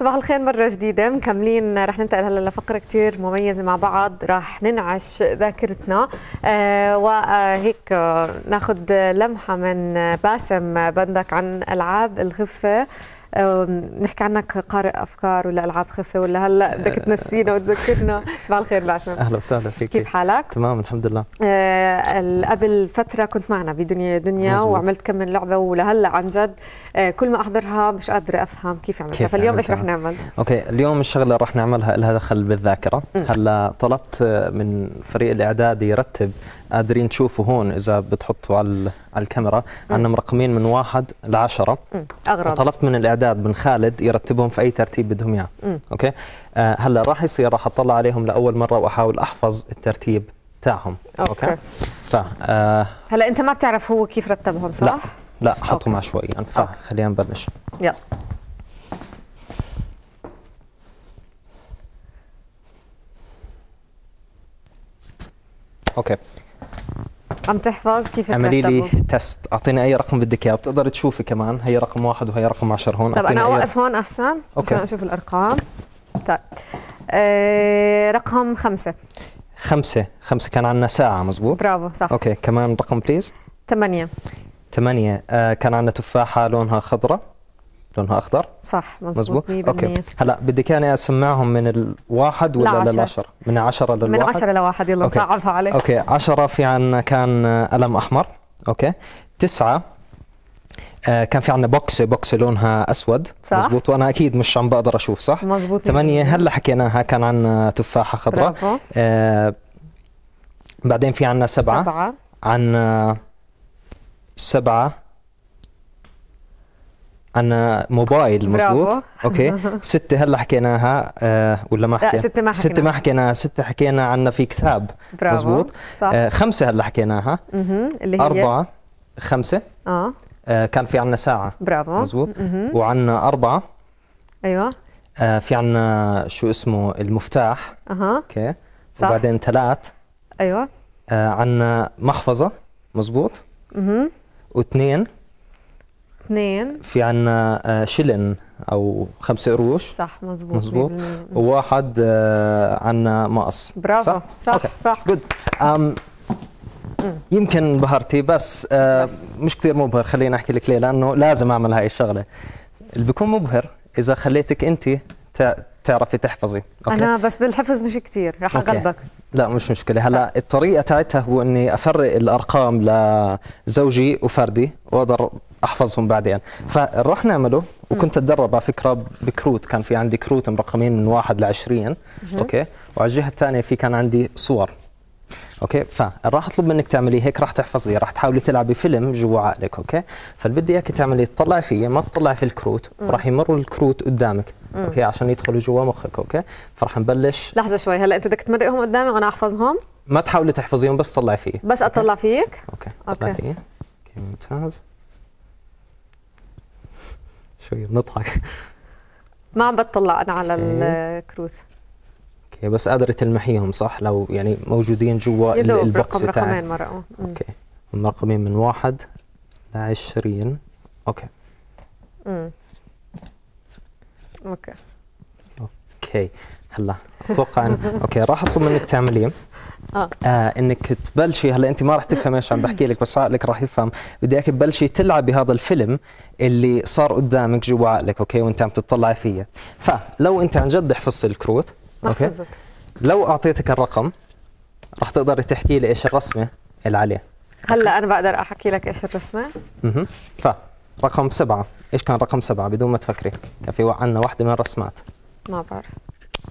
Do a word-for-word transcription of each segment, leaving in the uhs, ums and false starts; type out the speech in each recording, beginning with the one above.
صباح الخير مرة جديدة. مكملين، رح ننتقل هلا لفقرة كتير مميزة مع بعض، رح ننعش ذاكرتنا آه وهيك ناخد لمحة من باسم بندك عن ألعاب الخفة. نحكي عنك قارئ أفكار ولا ألعاب خفة ولا هلا بدك تنسينا وتذكرنا؟ صباح الخير باسم. أهلا وسهلا فيك، كيف حالك؟ تمام الحمد لله. آه قبل فترة كنت معنا بدنيا دنيا مزبوط. وعملت كم من لعبة ولهلا عن جد آه كل ما أحضرها مش قادرة أفهم كيف عملتها، فاليوم إيش رح نعمل؟ أوكي، اليوم الشغلة اللي رح نعملها لها دخل بالذاكرة. هلا طلبت من فريق الإعداد يرتب، قادرين تشوفوا هون إذا بتحطوا على على الكاميرا عندنا مرقمين من واحد لعشرة أغراض، طلبت من الإعداد من خالد يرتبهم في أي ترتيب بدهم إياه. أوكي آه هلا راح يصير، راح أطلع عليهم لأول مرة وأحاول أحفظ الترتيب تاعهم. أوكي, أوكي. ف آه هلا أنت ما بتعرف هو كيف رتبهم صح؟ لا لا حطهم عشوائيا، فخلينا نبلش. يلا أوكي، عم تحفظ كيف ترتبوا؟ اعملي لي تست، اعطيني اي رقم بدك اياه، بتقدري تشوفي كمان هي رقم واحد وهي رقم عشرة هون. طب انا اوقف هون احسن عشان اشوف الارقام. طيب آه رقم خمسة خمسة خمسة كان عندنا ساعة مزبوط؟ برافو صح. اوكي كمان رقم بليز. ثمانية ثمانية آه كان عندنا تفاحة لونها خضراء لونها اخضر صح مزبوط مية بالمية. اوكي هلا بدك انا اسمعهم من الواحد ولا للعشرة؟ من عشرة للواحد، من عشرة لواحد. يلا نصعبها عليك. اوكي عشرة في عندنا كان قلم احمر. اوكي تسعة آه كان في عندنا بوكس بوكس لونها اسود مزبوط، وانا اكيد مش عم بقدر اشوف صح مزبوط. ثمانية هلا حكيناها كان عندنا تفاحة خضراء. آه بعدين في عندنا سبعة سبعة عن سبعة عنا موبايل مزبوط. اوكي ستة هلا حكيناها آه ولا ما حكينا؟ لا ستة ما حكيناها، ستة ما حكيناها، ستة حكينا عنا في كتاب مزبوط. آه خمسة هلا حكيناها اللي هي أربعة خمسة آه. آه كان في عنا ساعة برافو مزبوط، وعنا أربعة أيوه آه في عنا شو اسمه المفتاح أها اوكي صح. وبعدين ثلاث أيوه آه عنا محفظة مزبوط اها، واثنين اثنين في عنا شلن او خمسة قروش صح مزبوط مزبوط، وواحد عنا مقص برافو صح صح okay. صح جود. يمكن انبهرتي بس, بس مش كثير مبهر. خليني احكي لك ليه، لانه لازم اعمل هاي الشغله. اللي بيكون مبهر اذا خليتك انت تعرفي تحفظي. okay. انا بس بالحفظ مش كثير راح اغلبك. okay. لا مش مشكلة. هلا الطريقة تاعتها هو اني افرق الارقام لزوجي وفردي واقدر احفظهم بعدين، فراح نعمله. وكنت اتدرب على فكرة بكروت، كان في عندي كروت مرقمين من واحد ل عشرين اوكي، وعلى الجهة الثانية في كان عندي صور اوكي، فراح اطلب منك تعملي هيك راح تحفظيه، راح تحاولي تلعبي فيلم جوا عقلك اوكي، فاللي بدي اياك تعملي تطلعي فيه، ما تطلعي في الكروت، راح يمروا الكروت قدامك اوكي عشان يدخلوا جوا مخك اوكي، فراح نبلش. لحظه شوي، هلا انت بدك تمرقهم قدامي وانا احفظهم؟ ما تحاولي تحفظيهم بس طلعي فيه، بس اطلع فيك اوكي اطلع فيه اوكي ممتاز. شوي بنضحك ما عم بتطلع انا على الكروت اوكي، بس قادره تلمحيهم صح لو يعني موجودين جوا البوكس تاعك. رقمين مرقوا اوكي، مرقمين من واحد ل عشرين اوكي امم اوكي اوكي هلا اتوقع ان اوكي راح اطلب منك تعمليه آه. آه انك تبلشي. هلا انت ما راح تفهم ايش عم بحكي لك بس عقلك راح يفهم. بدي اياك تبلشي تلعبي هذا الفيلم اللي صار قدامك جوا عقلك اوكي، وانت عم تطلعي فيه. فلو انت عن جد حفظتي الكروت اوكي حفظت. لو اعطيتك الرقم راح تقدري تحكي لي ايش الرسمه اللي عليه. هلا انا بقدر احكي لك ايش الرسمه؟ اها ف رقم سبعة، ايش كان رقم سبعة بدون ما تفكري؟ كان في عندنا واحدة من الرسمات ما بعرف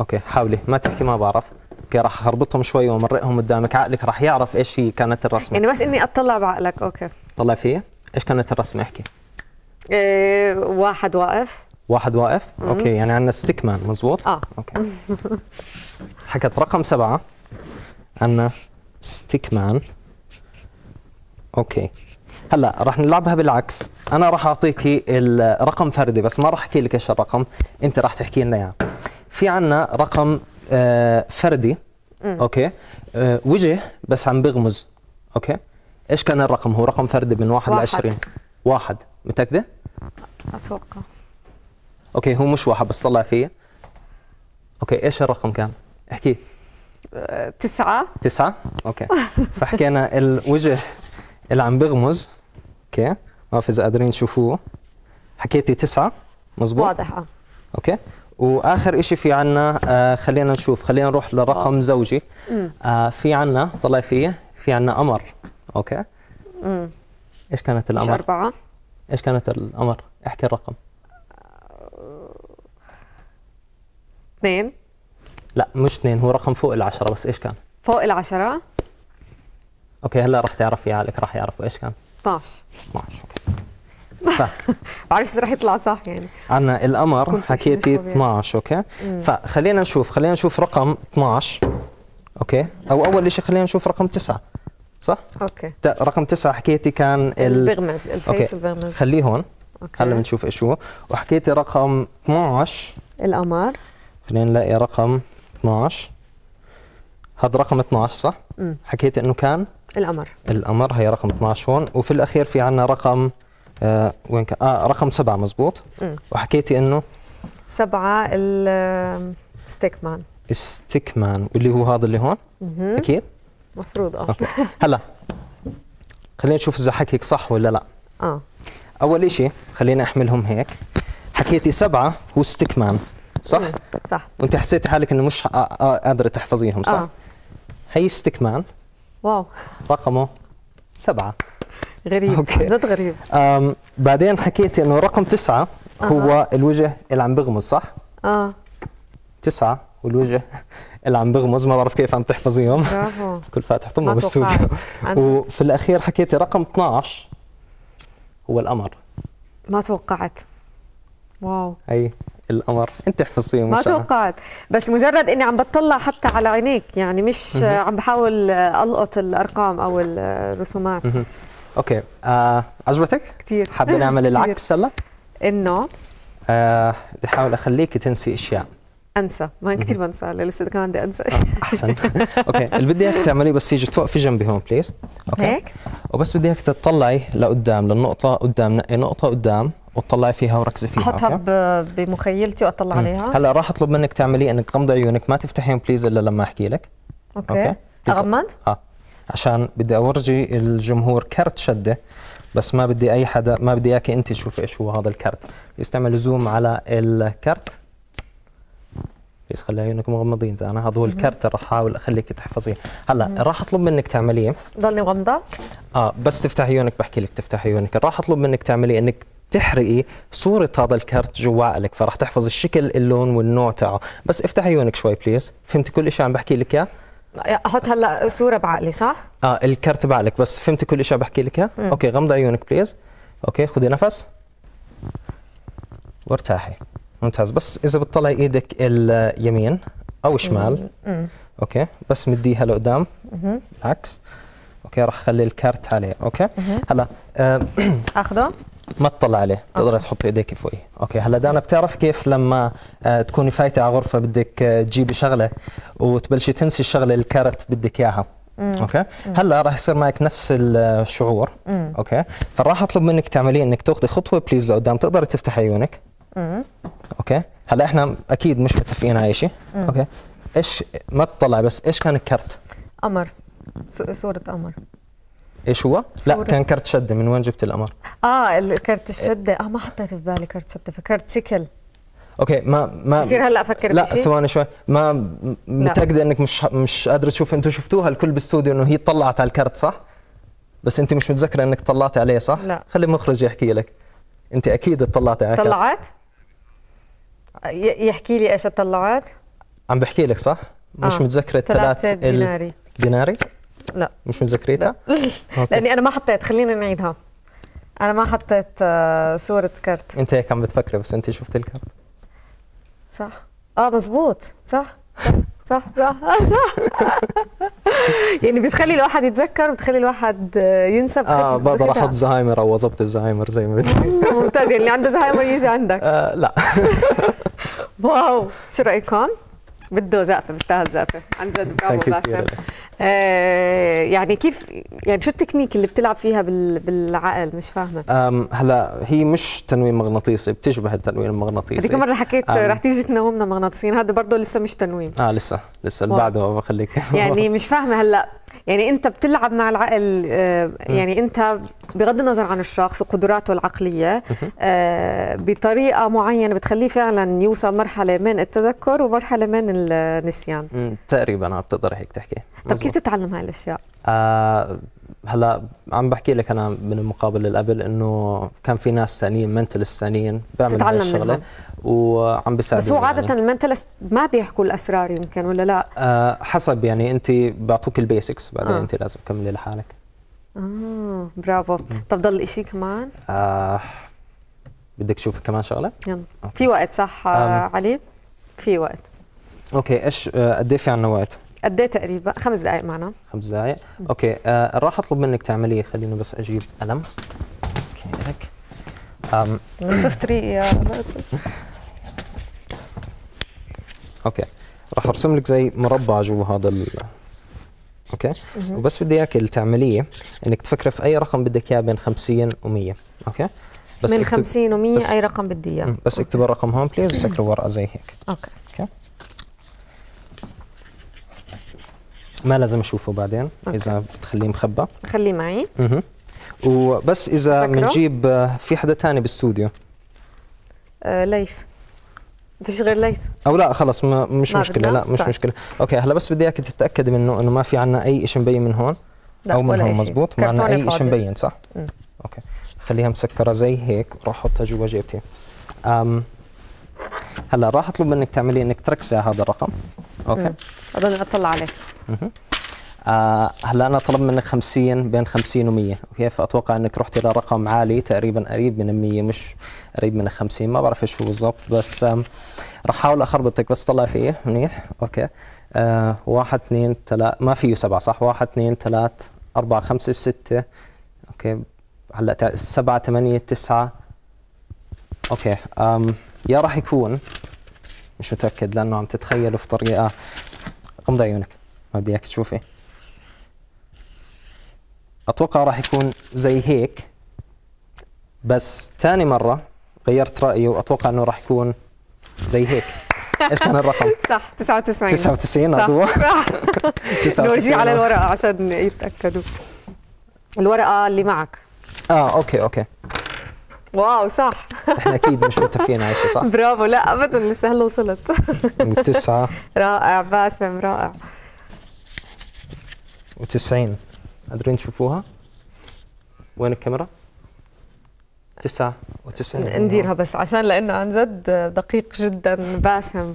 اوكي، حاولي ما تحكي ما بعرف اوكي، راح اخربطهم شوي وامرقهم قدامك، عقلك راح يعرف ايش هي كانت الرسمة يعني، بس اني اطلع بعقلك اوكي. طلع فيه، ايش كانت الرسمة احكي؟ إيه واحد واقف واحد واقف اوكي، يعني عندنا ستيك مان مضبوط؟ اه اوكي حكت رقم سبعة عندنا ستيك مان اوكي. هلا راح نلعبها بالعكس، انا راح اعطيكي الرقم فردي بس ما راح احكي لك ايش الرقم، انت راح تحكي لنا اياه. يعني. في عندنا رقم آه فردي م. اوكي آه وجه بس عم بغمز اوكي، ايش كان الرقم؟ هو رقم فردي من واحد ل عشرين. واحد متأكدة؟ اتوقع اوكي هو مش واحد بس طلع فيه. اوكي ايش الرقم كان؟ احكي. تسعة. تسعة؟ اوكي. فحكينا الوجه اللي عم بغمز، اوكي ما بعرف اذا قادرين تشوفوه، حكيتي تسعة مزبوط؟ واضح. اوكي واخر شيء في عنا آه خلينا نشوف، خلينا نروح لرقم أوه. زوجي. آه في عنا طلع فيه في عنا قمر، اوكي؟ امم ايش كانت القمر؟ أربعة. ايش كانت القمر؟ احكي الرقم. اثنين. لا مش اثنين، هو رقم فوق العشرة، بس ايش كان؟ فوق العشرة. اوكي هلا رح تعرفي عقلك رح يعرفوا ايش كان؟ اثناعش. اثناعش اوكي. ف بعرفش اذا رح يطلع صح يعني. عندنا القمر حكيتي اثناعش اوكي؟ مم. فخلينا نشوف، خلينا نشوف رقم اثناعش اوكي؟ او اول شيء خلينا نشوف رقم تسعة صح؟ اوكي رقم تسعة حكيتي كان ال... البغمز الفيس البغمز خليه هون هلا بنشوف ايش هو، وحكيتي رقم اثناعش القمر. خلينا نلاقي رقم اثناعش، هذا رقم اثناعش صح؟ امم حكيتي انه كان القمر. القمر هي رقم اثناعش هون، وفي الاخير في عندنا رقم آه وين كان؟ اه رقم سبعة مضبوط؟ امم وحكيتي انه سبعة الستيكمان. استكمان واللي هو هذا اللي هون مم. اكيد مفروض اه اوكي. هلا خلينا نشوف اذا حكيك صح ولا لا. اه اول شيء خلينا احملهم هيك، حكيتي سبعة هو استكمان صح؟ مم. صح. وانت حسيتي حالك انه مش قادره تحفظيهم صح؟ آه. هي استكمان واو رقمه سبعة. غريب جد غريب. بعدين حكيتي انه رقم تسعة آه. هو الوجه اللي عم بغمز صح؟ اه تسعة والوجه اللي عم بغمز، ما بعرف كيف عم تحفظيهم. برافو كل فاتح طمه بالسوق. وفي الاخير حكيتي رقم اثناعش هو القمر. ما توقعت. واو اي القمر انت حفظتيهم ما توقعت، بس مجرد اني عم بتطلع حتى على عينيك يعني مش مه. عم بحاول القط الارقام او الرسومات. مه. اوكي آه عجبتك؟ كثير. حابه نعمل العكس هلا؟ انه آه بدي احاول اخليك تنسي اشياء. انسى، ما كثير بنسى، لسه كان عندي انسى شيء. احسن. اوكي، اللي بدي اياك تعمليه بس تيجي توقفي جنبي هون بليز. اوكي. هيك؟ وبس بدي اياك تطلعي لقدام للنقطة قدام، نقي نقطة قدام وتطلعي فيها وركزي فيها. احطها بمخيلتي واطلع عليها. هلا راح اطلب منك تعملي انك تغمضي عيونك، ما تفتحيهم بليز الا لما احكي لك. اوكي. اغمض؟ اه عشان بدي اورجي الجمهور كرت شدة، بس ما بدي اي حدا، ما بدي اياكي انت تشوفي ايش هو هذا الكرت. يستعمل زوم على الكرت. بس خلي عيونك مغمضين، انا هذا هو الكارت راح احاول اخليك تحفظيه. هلا راح اطلب منك تعمليه ضلني مغمضه اه بس تفتحي عيونك، بحكي لك تفتحي عيونك. راح اطلب منك تعملي انك تحرقي صوره هذا الكارت جوا عقلك، فراح تحفظ الشكل اللون والنوع تاعه. بس افتحي عيونك شوي بليز. فهمتي كل شيء عم بحكي لك اياه؟ احط هلا صوره بعقلي صح؟ اه الكارت بعقلك، بس فهمتي كل شيء عم بحكي لك اياه؟ اوكي غمضي عيونك بليز. اوكي خذي نفس وارتاحي. ممتاز. بس اذا بتطلعي ايدك اليمين او الشمال اوكي بس مديها لقدام بالعكس. اوكي راح اخلي الكارت عليه. اوكي هلا آه اخذه ما تطلع عليه، تقدري تحطي ايديك فوق. اوكي هلا دانا بتعرف كيف لما آه تكوني فايته على غرفه بدك آه تجيبي شغله وتبلشي تنسي الشغله الكارت بدك اياها. اوكي هلا راح يصير معك نفس الشعور. اوكي فراح اطلب منك تعملي انك تاخذي خطوه بليز لقدام. تقدري تفتحي عيونك. اوكي هلا احنا اكيد مش متفقين على شيء. اوكي ايش ما تطلع بس ايش كان الكرت؟ قمر، صورة قمر. ايش هو؟ صورة. لا كان كرت شده. من وين جبت القمر؟ اه الكرت الشده اه ما حطيت في بالي كرت شده، فكرت شكل. اوكي ما ما بصير هلا افكر بشيء. لا ثواني شوي، ما متاكده انك مش مش قادره تشوف. انتم شفتوها الكل بالاستوديو انه هي طلعت على الكرت صح؟ بس انت مش متذكره انك طلعتي عليه صح؟ لا خلي المخرج يحكي لك. انت اكيد طلعتي على الكرت. طلعت؟ يحكي لي ايش طلعت؟ عم بحكي لك صح؟ مش آه. متذكره الثلاث ديناري. ديناري؟ لا مش متذكريتها؟ لا. لاني انا ما حطيت، خلينا نعيدها. انا ما حطيت صورة كرت. انت هيك عم بتفكري بس انت شفتي الكرت. صح؟ اه مزبوط صح؟ صح صح صح, صح. يعني بتخلي الواحد يتذكر وبتخلي الواحد ينسى. اه بقدر احط زهايمر او اضبط الزهايمر زي ما بدي. ممتاز، يعني اللي عنده زهايمر يجي عندك. آه لا واو شو رايكم؟ بده زقفه، بيستاهل زقفه عن جد. برافو باسم. آه يعني كيف، يعني شو التكنيك اللي بتلعب فيها بالعقل؟ مش فاهمه. هلا هي مش تنويم مغناطيسي، بتشبه التنويم المغناطيسي. هذيك مره حكيت رح تيجي تنومنا مغناطيسيين، هذا برضه لسه مش تنويم. اه لسه لسه اللي بعده بخليك يعني مش فاهمه. هلا يعني انت بتلعب مع العقل، آه يعني انت بغض النظر عن الشخص وقدراته العقليه آه بطريقه معينه بتخليه فعلا يوصل مرحله من التذكر ومرحله من النسيان تقريبا. بتقدر هيك تحكي. طب كيف تتعلم هاي الاشياء؟ آه هلا عم بحكي لك انا من المقابل اللي قبل انه كان في ناس ثانيين منتلس ثانيين بيعملوا هاي الشغله وعم بيساعدوا. بس هو عاده يعني المنتلس ما بيحكوا الاسرار يمكن ولا لا؟ آه حسب، يعني انت بيعطوك البيسكس بعدين آه. انت لازم تكملي لحالك. اه برافو. طب ضل شيء كمان؟ آه بدك تشوفي كمان شغله؟ يلا أوكي. في وقت صح آه. علي؟ في وقت. اوكي ايش قد ايه في عندنا وقت؟ قد ايه تقريبا؟ خمس دقائق معنا. خمس دقائق، اوكي. آه راح اطلب منك تعملي، خليني بس اجيب قلم. اوكي هيك. امم شفت ريقي يا اوكي راح ارسم لك زي مربع جوا هذا ال... اوكي مم. وبس بدي اياك اللي تعمليه انك تفكري في اي رقم بدك اياه بين خمسين ومية، اوكي؟ بس من خمسين ومية اي رقم بدي اياه. بس اكتب الرقم هون بليز وسكر ورقه زي هيك. اوكي اوكي ما لازم اشوفه بعدين. أوكي. اذا بتخليه مخبى خليه معي. اها وبس اذا بنجيب في حدا ثاني بالاستوديو. أه ليث، ما فيش غير ليث او لا خلص ما مش ما مشكله بدنا. لا مش طيب. مشكله. اوكي هلا بس بدي اياك تتاكد منه انه ما في عندنا اي شيء مبين من هون او من هون. مضبوط، ما عندنا اي شيء مبين صح؟ م. اوكي خليها مسكره زي هيك وراح احطها جوا جيبتي. امم هلا راح اطلب منك تعملي انك تركزي على هذا الرقم. اوكي اظن اطلع عليه. آه هلا انا طلب منك خمسين بين خمسين ومية، اوكي فاتوقع انك رحتي لرقم عالي تقريبا قريب من مية، مش قريب من خمسين، ما بعرف ايش هو بالضبط بس رح احاول اخربطك بس طلع فيه منيح. اوكي آه واحد اثنين ثلاثة ما فيه سبعة صح؟ واحد اثنين ثلاثة أربعة خمسة ستة. اوكي هلا سبعة ثمانية تسعة. اوكي آم يا راح يكون مش متأكد لأنه عم تتخيله في طريقة. غمضي عيونك ما بدي اياك تشوفي. أتوقع راح يكون زي هيك بس ثاني مرة غيرت رأيي وأتوقع إنه راح يكون زي هيك. إيش كان الرقم؟ صح تسعة وتسعين. تسعة وتسعين عضوة صح. نرجع على الورقة عشان يتأكدوا. الورقة اللي معك. آه أوكي أوكي واو صح. احنا اكيد مش متفقين على شيء صح؟ برافو. لا ابدا لسه هلا وصلت. وتسعة رائع باسم رائع. وتسعين قادرين تشوفوها؟ وين الكاميرا؟ تسعة وتسعين نديرها بس عشان لانه عن جد دقيق جدا باسم.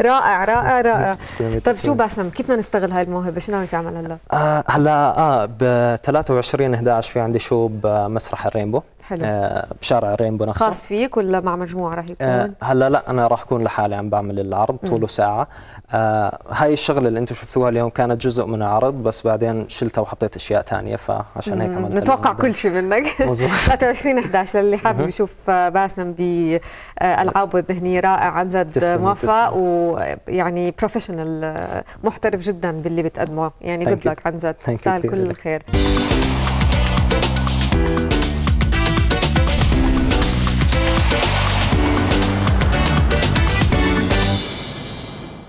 رائع رائع رائع. طيب شو باسم كيف بدنا نستغل هاي الموهبه؟ شو ناوي تعمل هلا؟ آه هلا اه ب ثلاثة وعشرين إحدى عشر في عندي شو بمسرح الرينبو. حلو. آه بشارع الرينبو نفسه. خاص فيك ولا مع مجموعه راح يكون؟ آه هلا لا انا راح اكون لحالي عم بعمل العرض طوله ساعه. آه هاي الشغله اللي انتم شفتوها اليوم كانت جزء من العرض بس بعدين شلتها وحطيت اشياء ثانيه فعشان هيك عملت. نتوقع كل شيء منك. مظبوط. ثلاثة وعشرين إحدى عشر للي حابب يشوف باسم بالعابه الذهنيه رائع عن جد. موفق ويعني بروفيشنال محترف جدا باللي بتقدمه يعني. بدك عن جد تستاهل كل الخير.